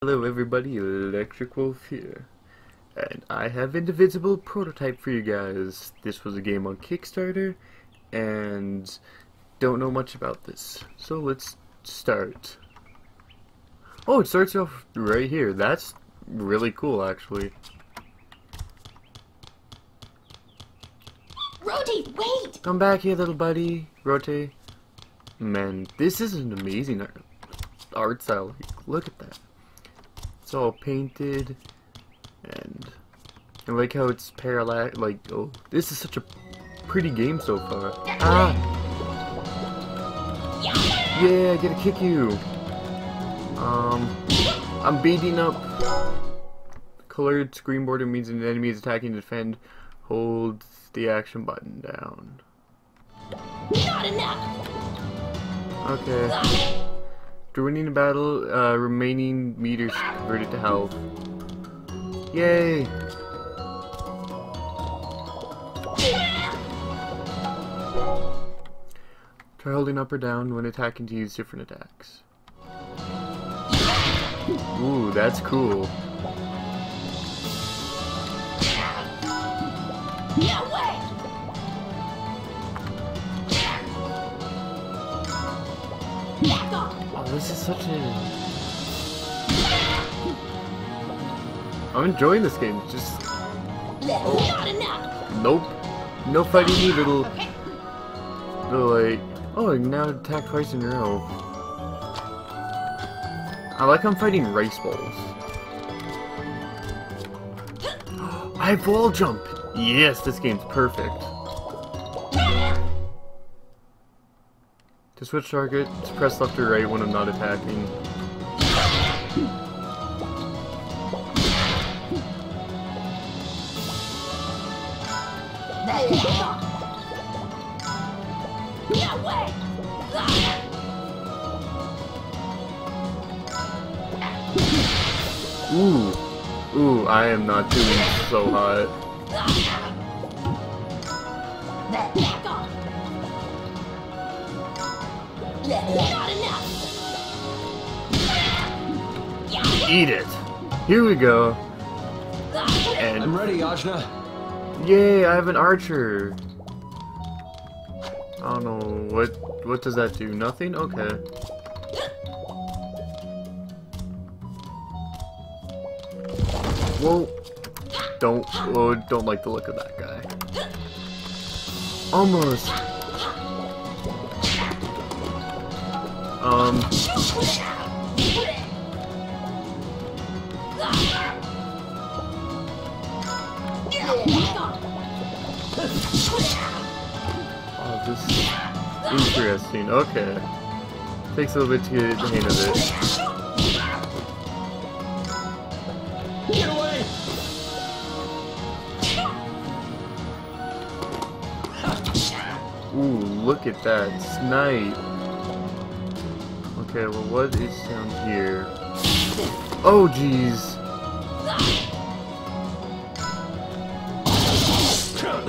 Hello everybody, Electric Wolf here, and I have Indivisible Prototype for you guys. This was a game on Kickstarter, and don't know much about this, so let's start. Oh, it starts off right here. That's really cool, actually. Rote, wait! Come back here, little buddy, Rote. Man, this is an amazing art style. Look at that. It's all painted, and like how it's parallax. Like, oh, this is such a pretty game so far. Ah, yeah, I gotta kick you. I'm beating up. Colored screen border means an enemy is attacking to defend. Hold the action button down. Not enough. Okay. Winning a battle, remaining meters converted to health. Yay! Try holding up or down when attacking to use different attacks. Ooh, that's cool. This is such a... I'm enjoying this game, just... Oh. Nope. No fighting me, little... like... Oh, and now attack twice in a row. I like I'm fighting rice balls. I wall jump! Yes, this game's perfect. To switch target, to press left or right when I'm not attacking. Ooh, ooh, I am not doing so hot. Not enough. Eat it. Here we go. And I'm ready, Ajna. Yay, I have an archer. I don't know what does that do? Nothing? Okay. Whoa. Don't like the look of that guy. Almost. Oh, this is interesting. Okay. Takes a little bit to get the hang of it. Get away! Ooh, look at that. Snipe. Okay, well, what is down here? Oh, jeez!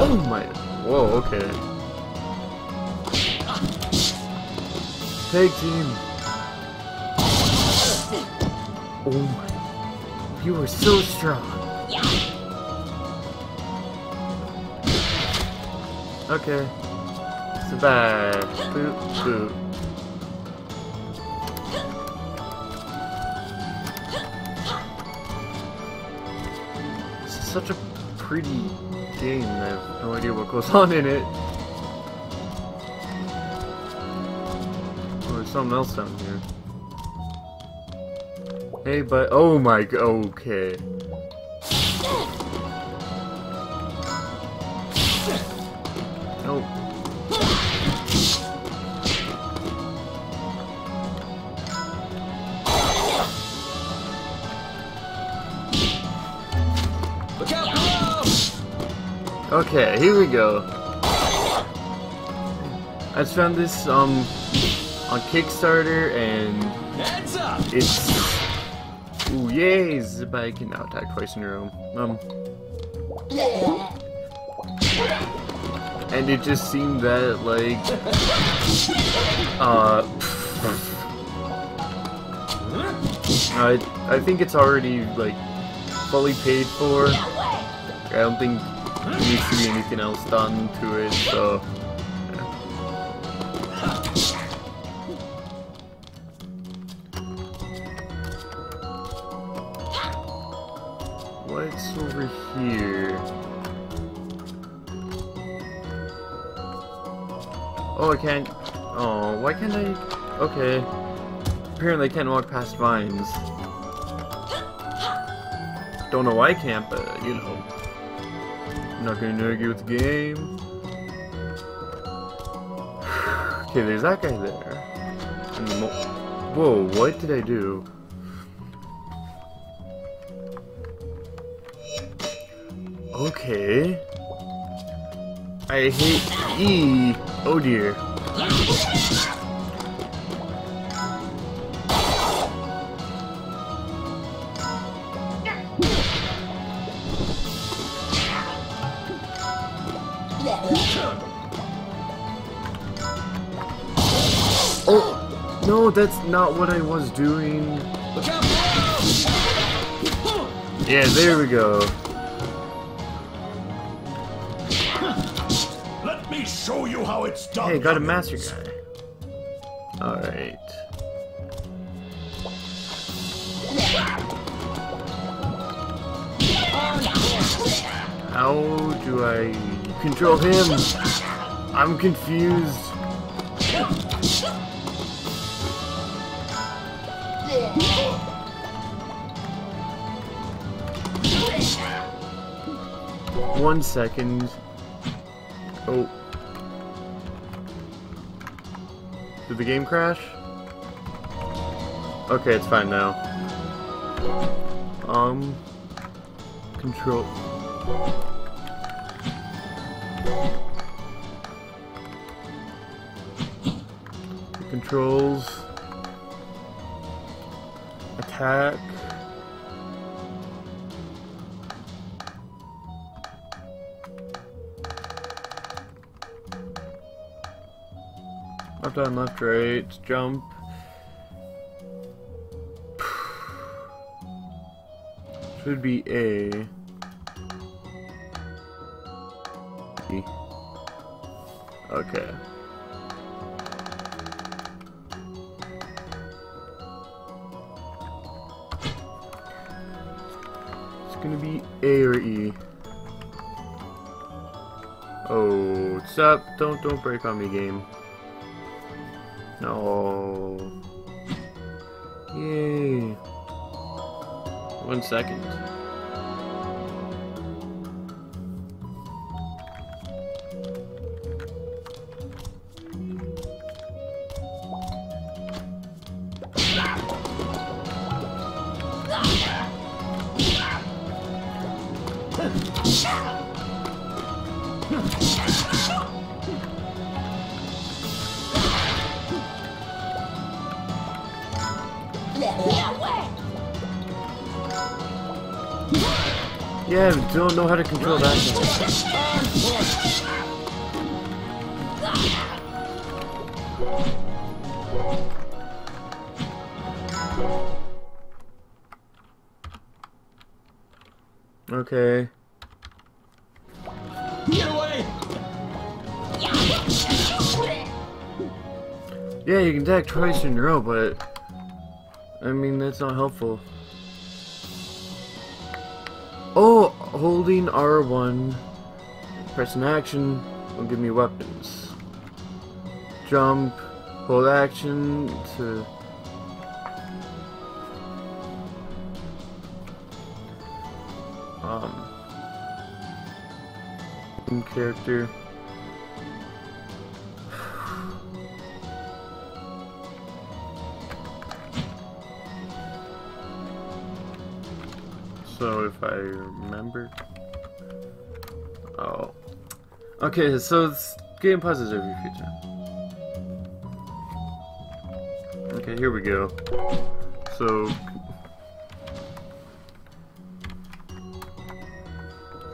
Oh my... Whoa, okay. Tag team! Oh my... You are so strong! Okay. Survive! Boop, boop. Such a pretty game. I have no idea what goes on in it. Oh, there's something else down here. Hey, but oh my. Okay. Nope. Okay, here we go. I just found this on Kickstarter, and it's... Ooh, yay! Zipai can now attack twice in a row. And it just seemed that, like... I think it's already, like, fully paid for. I don't think there needs to be anything else done to it, so... What's over here? Oh, I can't... Oh, why can't I... Okay. Apparently I can't walk past vines. Don't know why I can't, but, you know. I'm not gonna argue with the game. Okay, there's that guy there. And the whoa, what did I do? Okay. I hate E. Oh dear. Oh no, that's not what I was doing. Yeah, there we go. Show you how it's done. Hey, got a master guy. Alright. How do I control him? I'm confused. One second. Oh. Did the game crash? Okay, it's fine now. Control. The controls. Attack. Left on, left, right, jump. Should be A. E. Okay. It's gonna be A or E. Oh, stop! Don't break on me, game. No. Yay. 1 second. Yeah, I don't know how to control that thing. Okay. Get away! Yeah, you can attack twice in a row, but... I mean, that's not helpful. Oh, holding R1, press an action, will give me weapons. Jump, hold action to... character. So if I remember, oh, okay. So this game pauses every few times. Okay, here we go. So,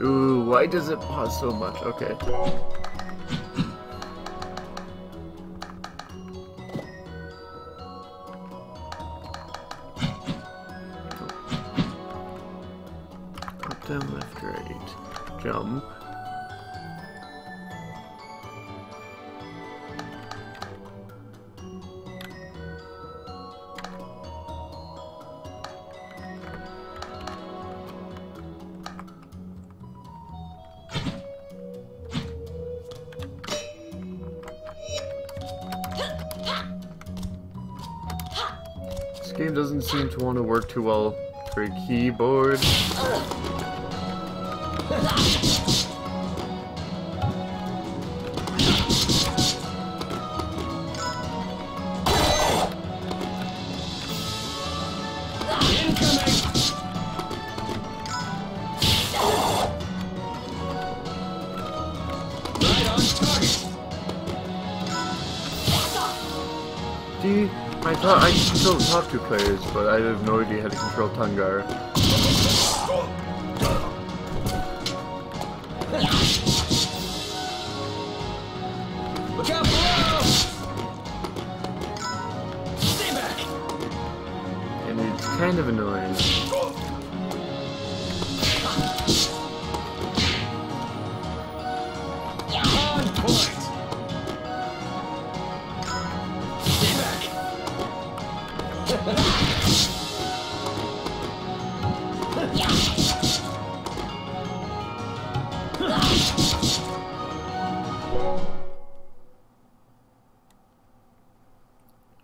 ooh, why does it pause so much? Okay. down, left, right, jump. This game doesn't seem to want to work too well for a keyboard. I can control the top two players, but I have no idea how to control Tungar. Look out below! Stay back! And it's kind of annoying.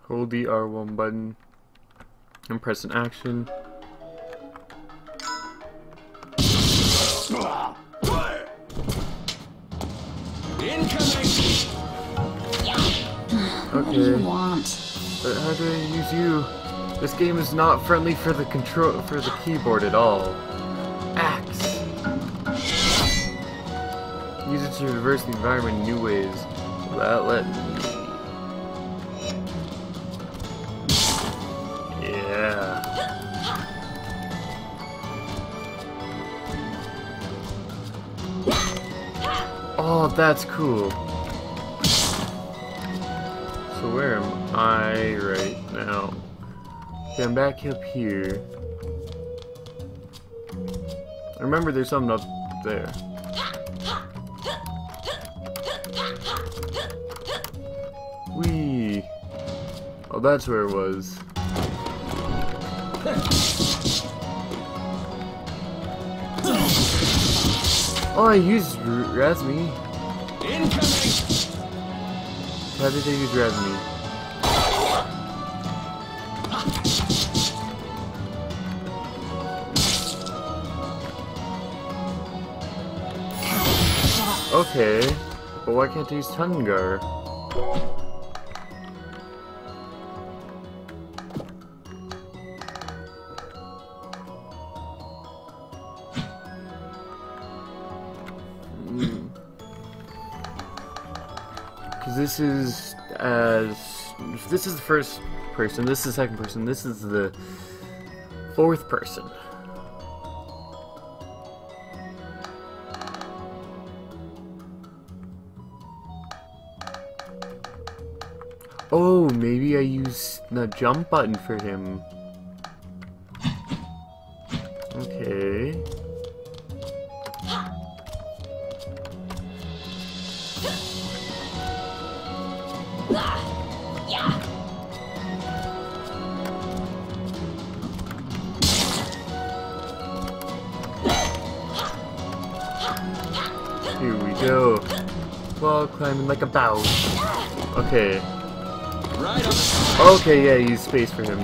Hold the R1 button and press an action. Okay. What do you want? But how do I use you? This game is not friendly for the keyboard at all. Axe. Use it to reverse the environment in new ways. That let me. Yeah. Oh, that's cool. So where am I right now? Okay, I'm back up here. I remember there's something up there. Whee! Oh, that's where it was. Oh, I used Rasmi. Incoming! How did they use Rasmi? Okay, but why can't I use Tungar? This is this is the first person, this is the second person, this is the fourth person. Oh, maybe I use the jump button for him. Okay. Here we go. Wall climbing like a bow. Okay. Okay, yeah, use space for him.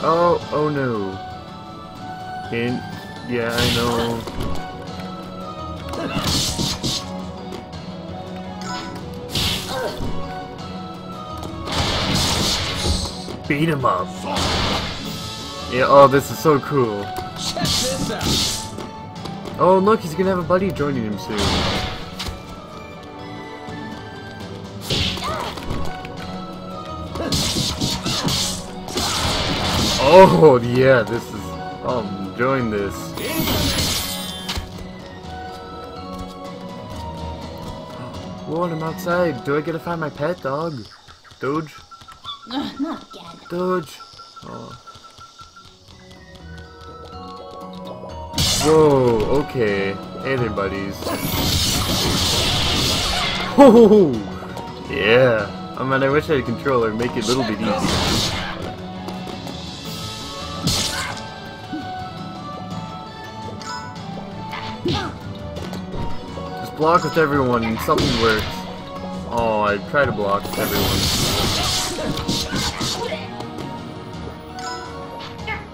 Oh, oh no. Hint. Yeah, I know. Beat him up. Yeah, oh, this is so cool. Check this out. Oh, look, he's gonna have a buddy joining him soon. Oh, yeah, this is... I'm enjoying this. Whoa, I'm outside. Do I get to find my pet dog? Doge? Ugh, not again. Dodge. Oh. Whoa, okay. Hey there, buddies. Ho! Yeah. I mean, I wish I had a controller and make it a little bit easier. Just block with everyone and something works. Oh, I try to block with everyone.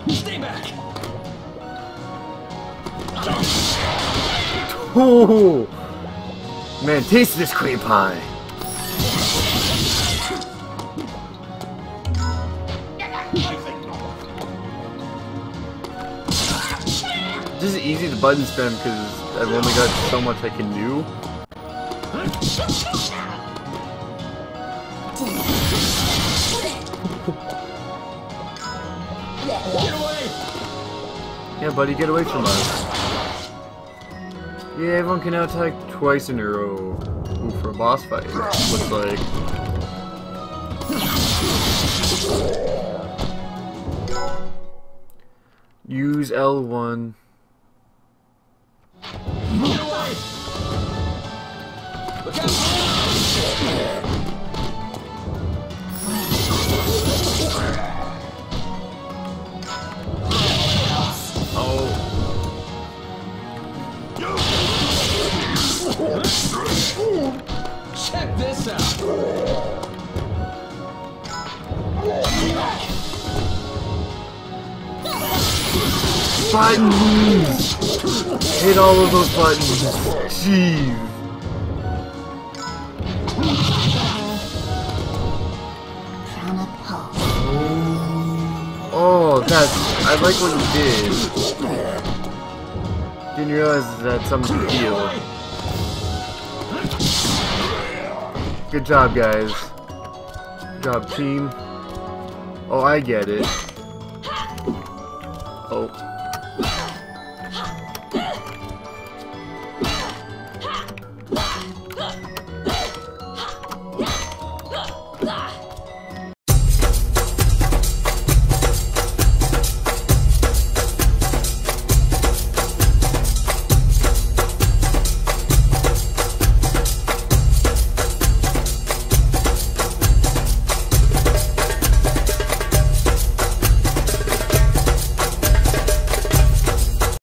Stay back. Oh, man, taste this cream pie. This is easy to button spam because I've only got so much I can do. Get away! Yeah, buddy, get away from us. Yeah, everyone can now attack twice in a row. Ooh, for a boss fight, looks like. Use L1. Oh. Check this out. Buttons! Hit all of those buttons. Jeez. Oh, that's... I like what you did. Didn't realize that's something to deal. Good job, guys. Good job, team. Oh, I get it. Oh.